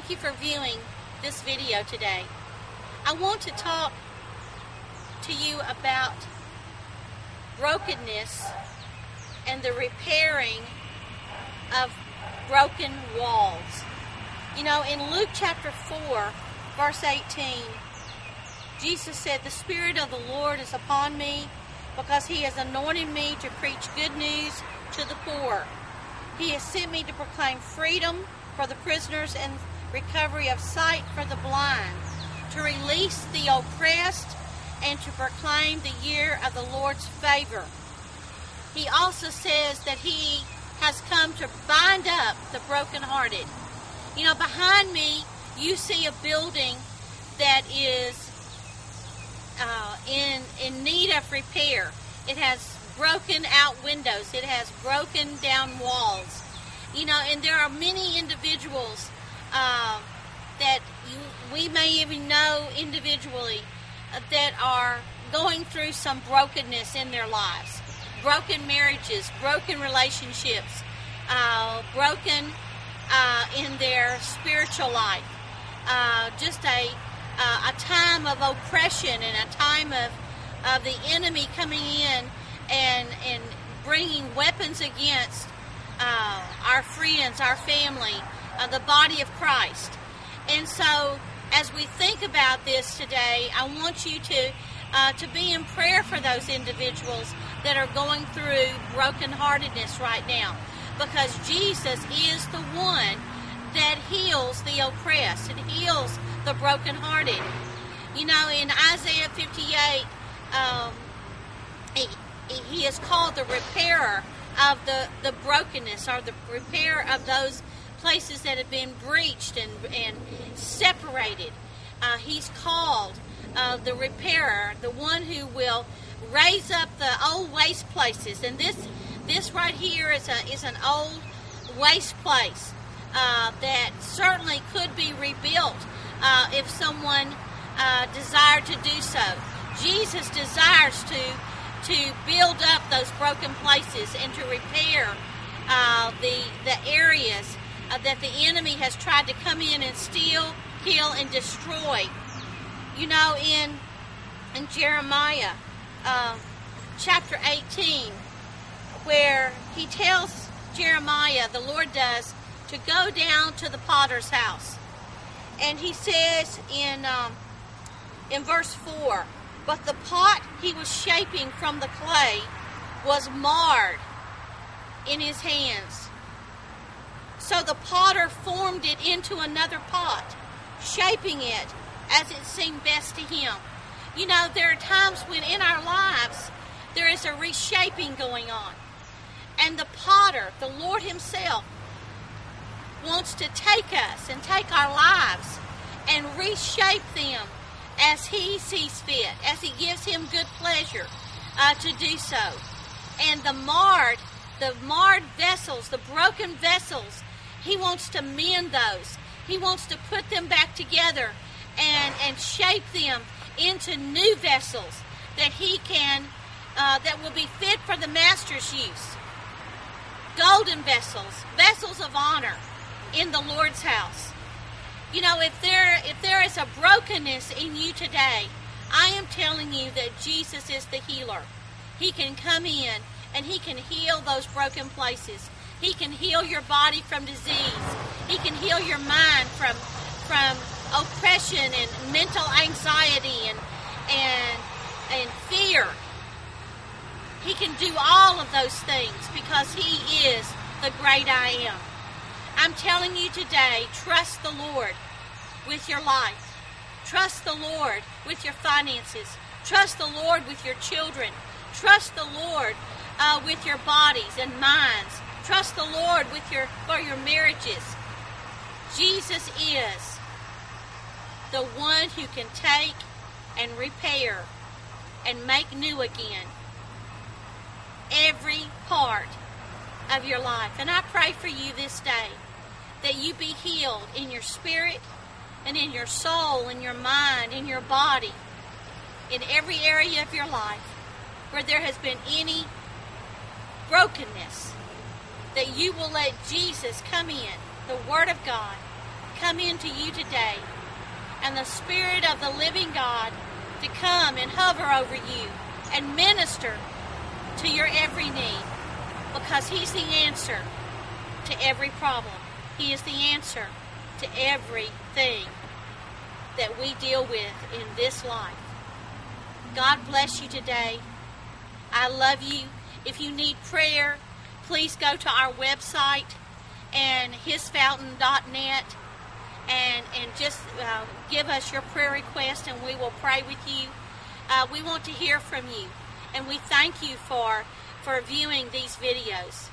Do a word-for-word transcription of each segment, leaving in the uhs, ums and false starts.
Thank you for viewing this video today. I want to talk to you about brokenness and the repairing of broken walls. You know, in Luke chapter four, verse eighteen, Jesus said, "The Spirit of the Lord is upon me, because He has anointed me to preach good news to the poor. He has sent me to proclaim freedom for the prisoners and recovery of sight for the blind, to release the oppressed, and to proclaim the year of the Lord's favor." He also says that He has come to bind up the brokenhearted. You know, behind me, you see a building that is uh, in, in need of repair. It has broken out windows. It has broken down walls. You know, and there are many individuals uh, that you, we may even know individually uh, that are going through some brokenness in their lives. Broken marriages, broken relationships, uh, broken uh, in their spiritual life. Uh, just a, uh, a time of oppression and a time of, of the enemy coming in and, and bringing weapons against Uh, our friends, our family, uh, the body of Christ. And so as we think about this today, I want you to uh, to be in prayer for those individuals that are going through brokenheartedness right now, because Jesus is the one that heals the oppressed and heals the brokenhearted. You know, in Isaiah fifty-eight, um, he, he is called the repairer of the, the brokenness, or the repair of those places that have been breached and, and separated. Uh, he's called uh, the repairer, the one who will raise up the old waste places. And this this right here is, a, is an old waste place uh, that certainly could be rebuilt uh, if someone uh, desired to do so. Jesus desires to to build up those broken places and to repair uh, the, the areas uh, that the enemy has tried to come in and steal, kill, and destroy. You know, in, in Jeremiah uh, chapter eighteen, where he tells Jeremiah, the Lord does, to go down to the potter's house. And he says in, um, in verse four, "But the pot he was shaping from the clay was marred in his hands. So the potter formed it into another pot, shaping it as it seemed best to him." You know, there are times when in our lives there is a reshaping going on. And the potter, the Lord Himself, wants to take us and take our lives and reshape them as He sees fit, as He gives Him good pleasure uh, to do so. And the marred, the marred vessels, the broken vessels, He wants to mend those. He wants to put them back together and, and shape them into new vessels that He can, uh, that will be fit for the Master's use. Golden vessels, vessels of honor in the Lord's house. You know, if there if there is a brokenness in you today, I am telling you that Jesus is the healer. He can come in and He can heal those broken places. He can heal your body from disease. He can heal your mind from from oppression and mental anxiety and and and fear. He can do all of those things because He is the great I Am. I'm telling you today, trust the Lord with your life. Trust the Lord with your finances. Trust the Lord with your children. Trust the Lord uh, with your bodies and minds. Trust the Lord with your for your marriages. Jesus is the one who can take and repair and make new again every part of your life. And I pray for you this day, that you be healed in your spirit and in your soul, in your mind, in your body, in every area of your life where there has been any brokenness, that you will let Jesus come in, the Word of God, come into you today, and the Spirit of the living God to come and hover over you and minister to your every need, because He's the answer to every problem. He is the answer to everything that we deal with in this life. God bless you today. I love you. If you need prayer, please go to our website and his fountain dot net and, and just uh, give us your prayer request, and we will pray with you. Uh, we want to hear from you, and we thank you for, for viewing these videos.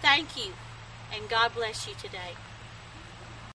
Thank you, and God bless you today.